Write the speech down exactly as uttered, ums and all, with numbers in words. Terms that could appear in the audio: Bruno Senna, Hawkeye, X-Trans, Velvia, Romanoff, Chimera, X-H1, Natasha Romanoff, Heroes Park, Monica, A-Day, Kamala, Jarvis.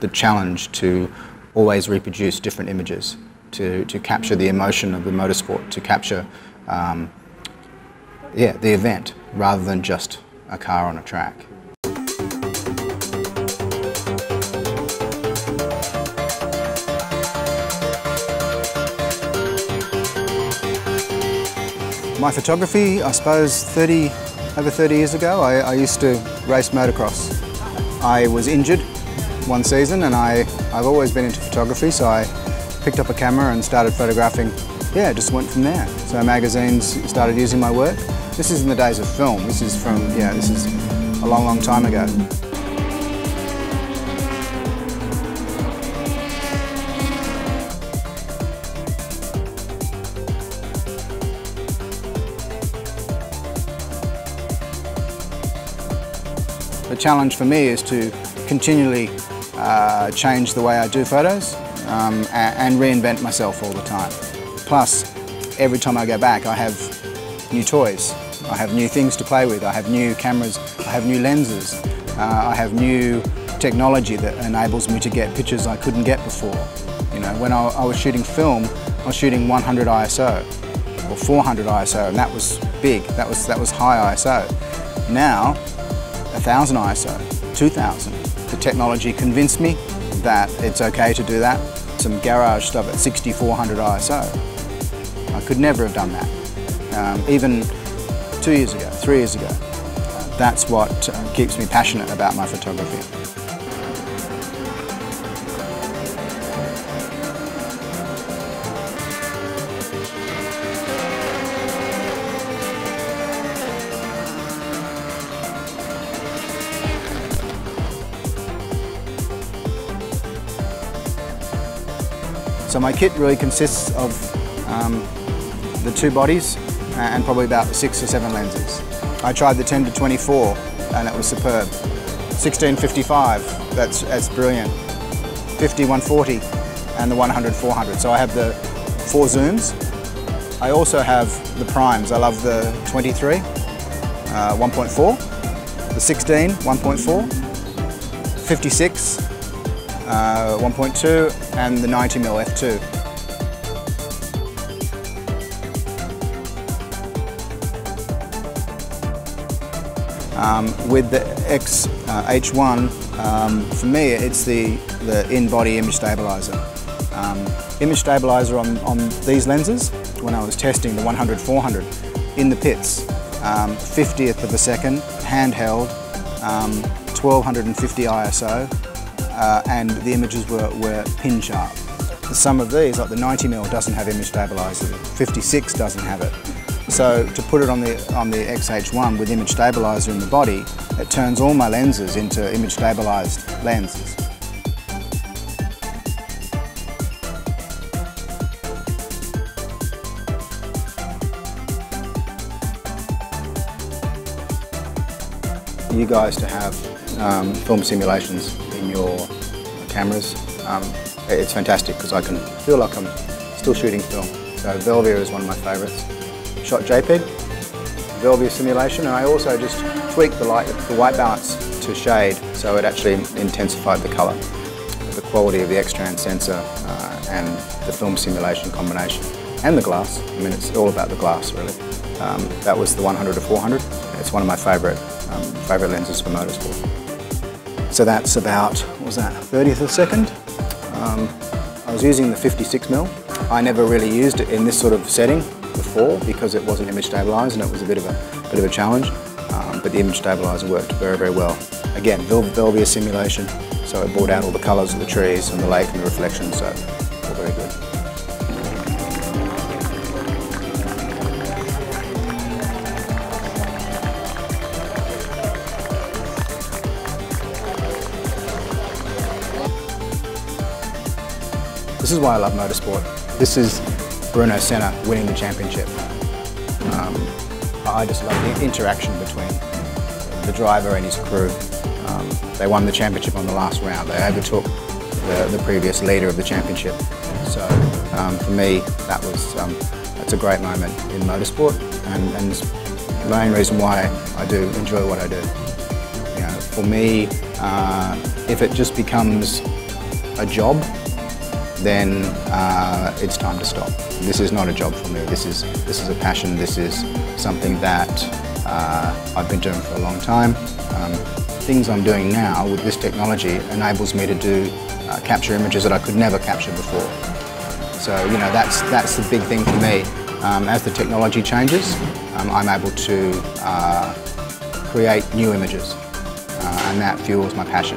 The challenge to always reproduce different images, to, to capture the emotion of the motorsport, to capture um, yeah, the event, rather than just a car on a track. My photography, I suppose thirty, over thirty years ago, I, I used to race motocross. I was injured one season and I, I've always been into photography, so I picked up a camera and started photographing. Yeah, just went from there. So magazines started using my work. This is in the days of film. This is from, yeah, this is a long, long time ago. The challenge for me is to continually uh, change the way I do photos um, and reinvent myself all the time. Plus, every time I go back I have new toys, I have new things to play with, I have new cameras, I have new lenses, uh, I have new technology that enables me to get pictures I couldn't get before. You know, when I, I was shooting film, I was shooting one hundred I S O or four hundred I S O, and that was big, that was, that was high I S O. Now, one thousand I S O, two thousand. The technology convinced me that it's okay to do that. Some garage stuff at sixty-four hundred I S O. I could never have done that. Um, even two years ago, three years ago. Uh, that's what uh, keeps me passionate about my photography. So my kit really consists of um, the two bodies and probably about six or seven lenses. I tried the ten to twenty-four and it was superb. sixteen fifty-five, that's, that's brilliant. fifty one forty and the one hundred four hundred. So I have the four zooms. I also have the primes. I love the twenty-three, uh, one point four, the sixteen, one point four, fifty-six, Uh, one point two, and the ninety millimeter f two. Um, with the X H one, uh, um, for me it's the, the in-body image stabiliser. Um, image stabiliser on, on these lenses, when I was testing the one hundred four hundred in the pits, um, fiftieth of a second, handheld, um, twelve fifty I S O, Uh, and the images were, were pin sharp. Some of these, like the ninety millimeter, doesn't have image stabiliser, fifty-six doesn't have it. So to put it on the, on the X H one with image stabiliser in the body, it turns all my lenses into image stabilised lenses. You guys to have um, film simulations in your cameras. Um, it's fantastic because I can feel like I'm still shooting film. So Velvia is one of my favourites. Shot JPEG, Velvia simulation, and I also just tweaked the light, the white balance to shade, so it actually intensified the colour. The quality of the X-Trans sensor uh, and the film simulation combination, and the glass. I mean, it's all about the glass really. Um, that was the one hundred to four hundred. It's one of my favourite um, favourite lenses for motorsport. So that's about, what was that, thirtieth of a second? Um, I was using the fifty-six millimeter. I never really used it in this sort of setting before because it wasn't image stabilised and it was a bit of a, bit of a challenge. Um, but the image stabiliser worked very, very well. Again, Velvia simulation, so it brought out all the colours of the trees and the lake and the reflections, so all very good. This is why I love motorsport. This is Bruno Senna winning the championship. Um, I just love the interaction between the driver and his crew. Um, they won the championship on the last round. They overtook the, the previous leader of the championship. So um, for me, that was um, that's a great moment in motorsport, and, and it's the main reason why I do enjoy what I do. You know, for me, uh, if it just becomes a job, then uh, it's time to stop. This is not a job for me. This is, this is a passion. This is something that uh, I've been doing for a long time. Um, things I'm doing now with this technology enables me to do uh, capture images that I could never capture before. So, you know, that's, that's the big thing for me. Um, as the technology changes, um, I'm able to uh, create new images, uh, and that fuels my passion.